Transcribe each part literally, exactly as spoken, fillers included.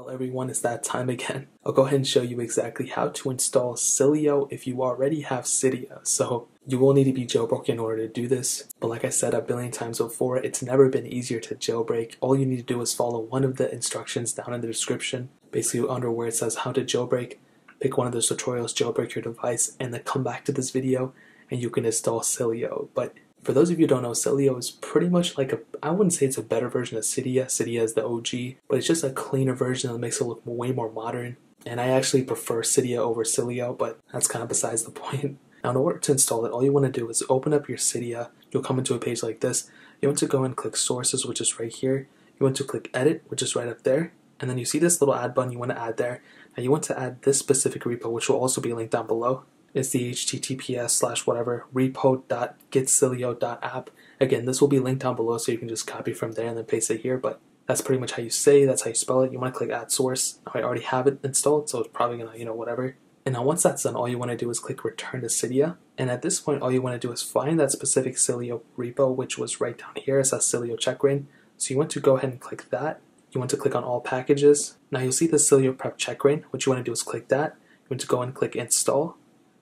Well, everyone, it's that time again. I'll go ahead and show you exactly how to install Sileo if you already have Cydia. So you will need to be jailbroken in order to do this, but like I said a billion times before, it's never been easier to jailbreak. All you need to do is follow one of the instructions down in the description, basically under where it says how to jailbreak. Pick one of those tutorials, jailbreak your device, and then come back to this video and you can install Sileo. But for those of you who don't know, Sileo is pretty much like a, I wouldn't say it's a better version of Cydia. Cydia is the O G, but it's just a cleaner version that makes it look way more modern. And I actually prefer Cydia over Sileo, but that's kind of besides the point. Now, in order to install it, all you want to do is open up your Cydia. You'll come into a page like this. You want to go and click Sources, which is right here. You want to click Edit, which is right up there. And then you see this little add button you want to add there. Now, you want to add this specific repo, which will also be linked down below. It's the https slash whatever repo.getsileo.app. Again, this will be linked down below, so you can just copy from there and then paste it here, but that's pretty much how you say, that's how you spell it. You want to click add source. I already have it installed, so it's probably gonna, you know, whatever. And now once that's done, all you want to do is click return to Cydia. And at this point, all you want to do is find that specific Sileo repo, which was right down here. It says Sileo checkrin. So you want to go ahead and click that. You want to click on all packages. Now you'll see the Sileo prep checkrin. What you want to do is click that. You want to go and click install.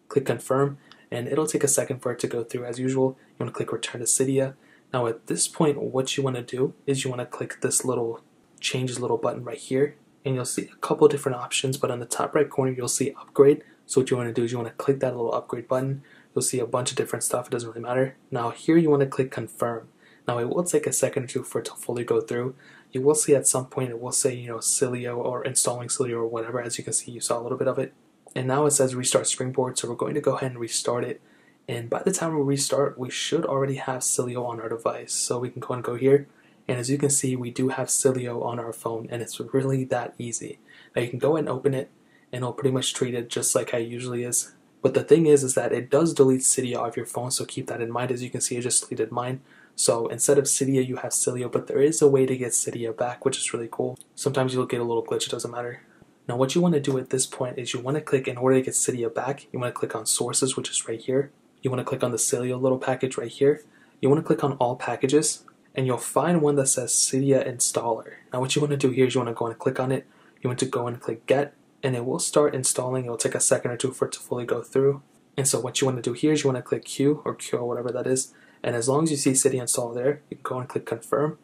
Click confirm, and it'll take a second for it to go through as usual. You want to click return to Cydia. Now at this point, what you want to do is you want to click this little changes little button right here, and you'll see a couple different options, but on the top right corner you'll see upgrade. So what you want to do is you want to click that little upgrade button. You'll see a bunch of different stuff, it doesn't really matter. Now here you want to click confirm. Now it will take a second or two for it to fully go through. You will see at some point it will say, you know, Sileo or installing Sileo or whatever. As you can see, you saw a little bit of it. And now it says restart springboard, so we're going to go ahead and restart it. And by the time we restart, we should already have Sileo on our device. So we can go and go here, and as you can see, we do have Sileo on our phone, and it's really that easy. Now you can go and open it, and it'll pretty much treat it just like how it usually is. But the thing is, is that it does delete Cydia off your phone, so keep that in mind. As you can see, it just deleted mine. So instead of Cydia, you have Sileo, but there is a way to get Cydia back, which is really cool. Sometimes you'll get a little glitch, it doesn't matter. Now what you want to do at this point is you want to click, in order to get Cydia back, you want to click on sources, which is right here. You want to click on the Sileo little package right here. You want to click on all packages, and you'll find one that says Cydia installer. Now what you want to do here is you want to go and click on it. You want to go and click get, and it will start installing. It'll take a second or two for it to fully go through. And so what you want to do here is you want to click Q or Q or whatever that is. And as long as you see Cydia installer there, you can go and click confirm.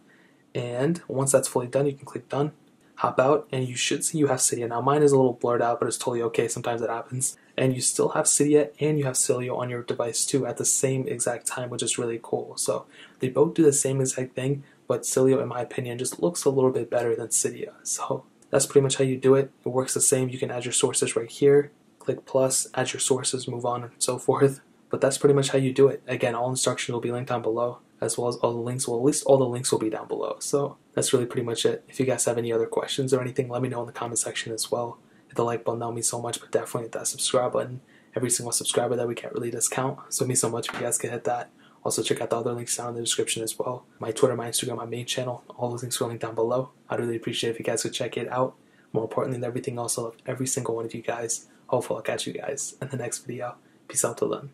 And once that's fully done, you can click done. Hop out, and you should see you have Cydia. Now mine is a little blurred out, but it's totally okay, sometimes it happens. And you still have Cydia and you have Sileo on your device too at the same exact time, which is really cool. So they both do the same exact thing, but Sileo, in my opinion, just looks a little bit better than Cydia. So that's pretty much how you do it. It works the same. You can add your sources right here, click plus, add your sources, move on, and so forth. But that's pretty much how you do it. Again, all instructions will be linked down below, as well as all the links. Well, at least all the links will be down below. So that's really pretty much it. If you guys have any other questions or anything, let me know in the comment section as well. Hit the like button, that would mean so much, but definitely hit that subscribe button. Every single subscriber that we can't really discount, so it means so much if you guys can hit that. Also, check out the other links down in the description as well. My Twitter, my Instagram, my main channel, all those links are linked down below. I'd really appreciate it if you guys could check it out. More importantly than everything else, I love every single one of you guys. Hopefully I'll catch you guys in the next video. Peace out till then.